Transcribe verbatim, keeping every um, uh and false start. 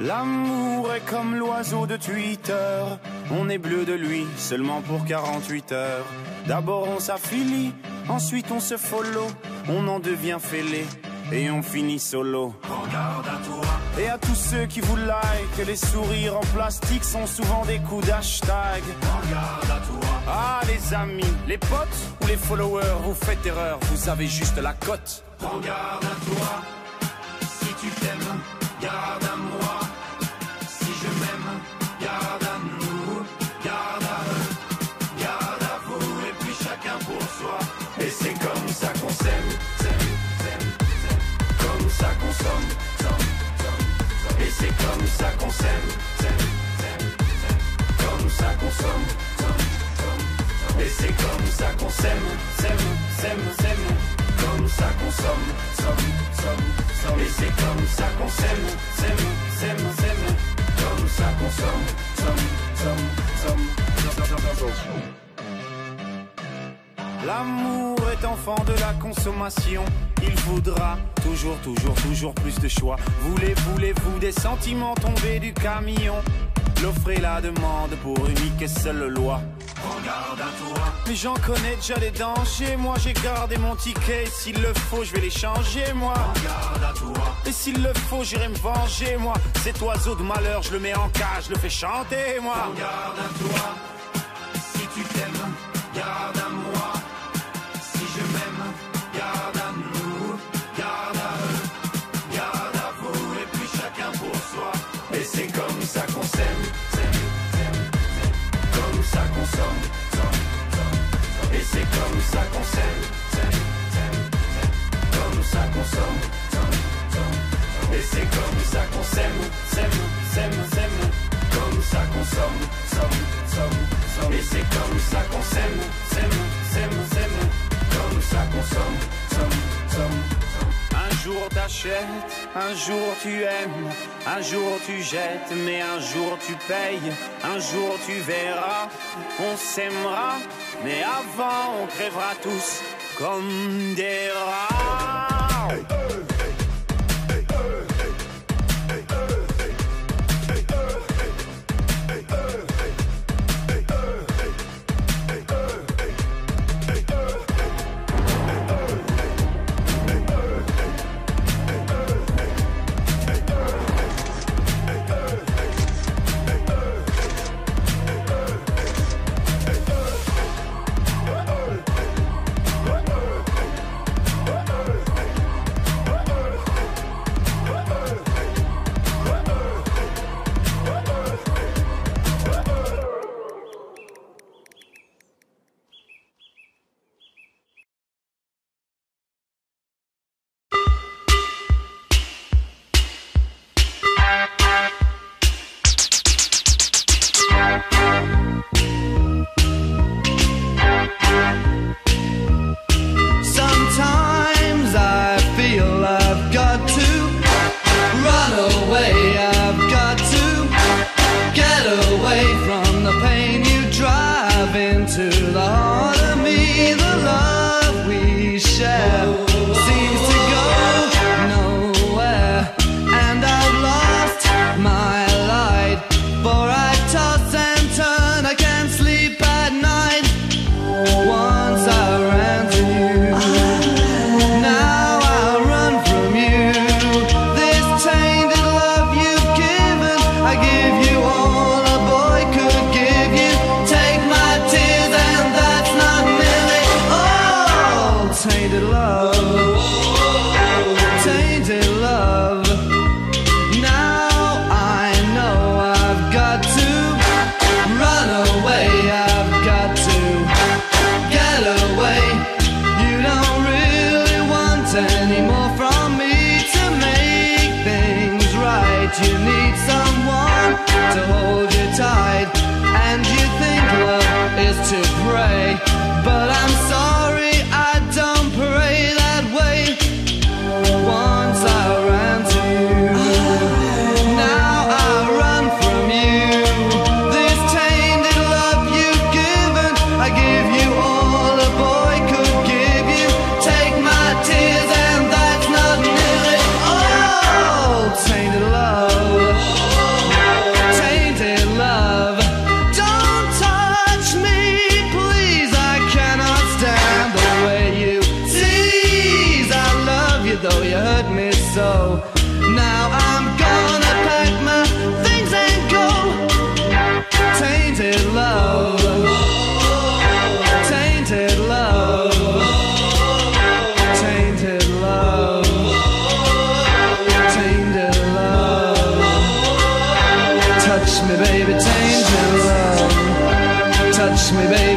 L'amour est comme l'oiseau de Twitter, on est bleu de lui seulement pour quarante-huit heures. D'abord on s'affilie, ensuite on se follow, on en devient fêlé et on finit solo. Regarde à toi. Et à tous ceux qui vous like, les sourires en plastique sont souvent des coups d'hashtag. Regarde à toi. Ah les amis, les potes ou les followers, vous faites erreur, vous avez juste la cote. Regarde à toi, si tu t'aimes, garde à moi. Et c'est comme ça qu'on s'aime, comme ça qu'on somme. Et c'est comme ça qu'on s'aime, comme ça qu'on somme. Et c'est comme ça qu'on s'aime, comme ça qu'on somme. Et c'est comme ça qu'on s'aime, comme ça qu'on somme. L'amour est enfant de la consommation, il voudra toujours, toujours, toujours plus de choix. Voulez, voulez-vous des sentiments tombés du camion? L'offre et la demande pour unique et seule loi. Regarde à toi. Mais j'en connais déjà les dangers, moi j'ai gardé mon ticket, s'il le faut je vais les changer moi. Regarde à toi. Et s'il le faut j'irai me venger moi, cet oiseau de malheur je le mets en cage, je le fais chanter moi. Regarde à toi, si tu t'aimes, garde à moi. Garde à nous, garde à eux, garde à vous, et puis chacun pour soi. Et c'est comme ça qu'on s'aime, comme ça qu'on somme. Et c'est comme ça qu'on s'aime, comme ça qu'on somme. Et c'est comme ça qu'on s'aime, s'aime, s'aime, s'aime. Comme ça qu'on somme, somme, somme, somme. Et c'est comme ça qu'on s'aime, s'aime, s'aime, s'aime. Comme ça qu'on somme, somme, somme. Un jour t'achètes, un jour tu aimes, un jour tu jettes, mais un jour tu payes. Un jour tu verras, on s'aimera, mais avant on crèvera tous comme des rats. Hey. Touch me, baby, change your love. Touch me, baby.